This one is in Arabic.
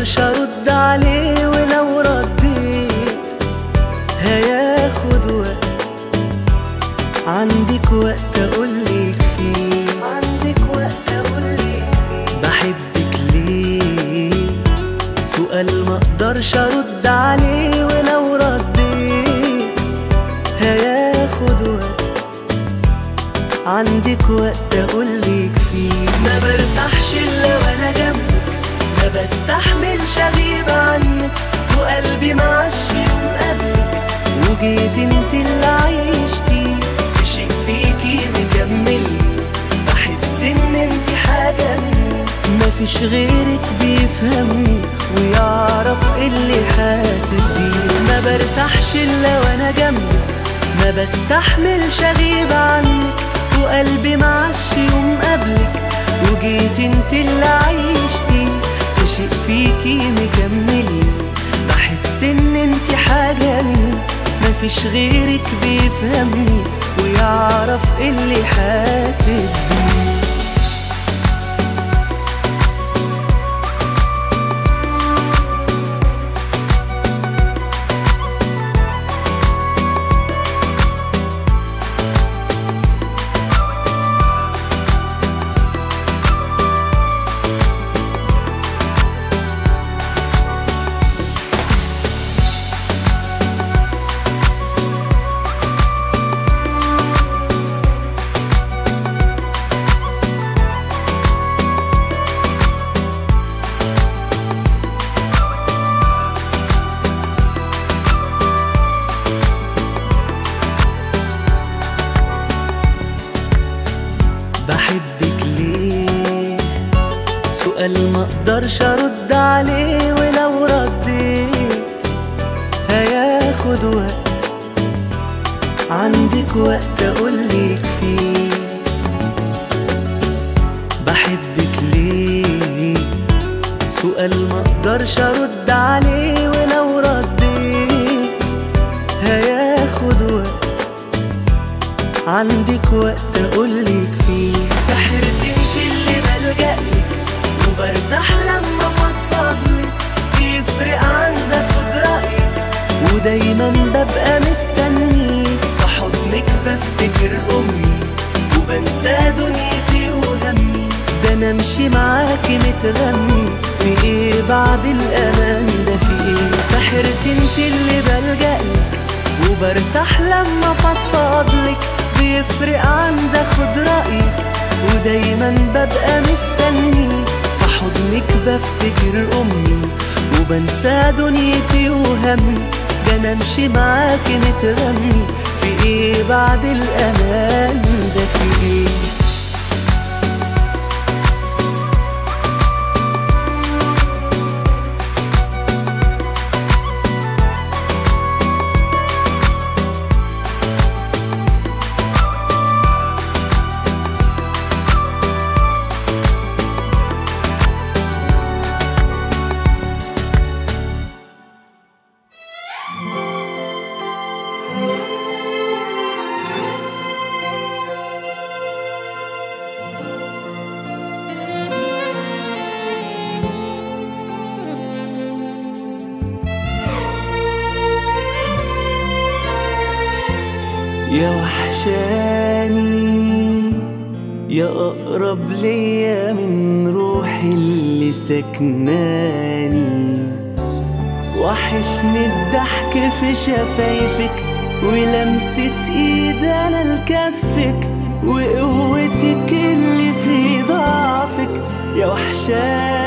اقدرش ارد عليه، ولو رديت هياخد وقت. عندك وقت اقولك فيه، بحبك ليه، سؤال ما اقدرش ارد عليه، ولو رديت هياخد وقت. عندك وقت اقولك فيه. ما برتاحش الا وانا جنبك، ما بستحملش اغيب عنك، وقلبي معشي ومقابلك، وجيت انت اللي عيشتي، عشق فيكي مكملني، بحس ان انت حاجه مني، مفيش غيرك بيفهمني ويعرف اللي حاسس بيه. ما برتاحش الا وانا جنبك، ما بستحملش اغيب عنك، وقلبي معشي ومقابلك، وجيت انت اللي عيشتي، عشق فيكي مكملي، بحس ان انت حاجه مني، مفيش غيرك بيفهمني ويعرف اللي حاسس بيه. بحبك ليه، سؤال ما اقدرش ارد عليه، ولو رديت هياخد وقت. عندك وقت اقولك فيه، بحبك ليه، سؤال ما اقدرش ارد عليه، ولو رديت هياخد وقت. عندك وقت اقولك فيه. سحرت انت اللي بلجألك، وبرتاح لما افضفضلك، بيفرق عندك خد رأيك، ودايما ببقى مستنيك، في حضنك بفتكر امي، وبنسى دنيتي وهمي، ده انا امشي معاكي متغمي، في ايه بعد الامان ده في ايه؟ سحرت انت اللي بلجألك، وبرتاح لما افضفضلك، بيفرق عند اخد رأيك، ودايما ببقى مستنيك، في حضنك بفتكر امي، وبنسى دنيتي وهمي، ده انا امشي معاكي نتغني، في ايه بعد الامان ده في ايه؟ يا وحشاني يا أقرب ليا من روحي اللي سكناني، وحشني الضحك في شفايفك، ولمسة ايد على الكفك، وقوتك اللي في ضعفك. يا وحشاني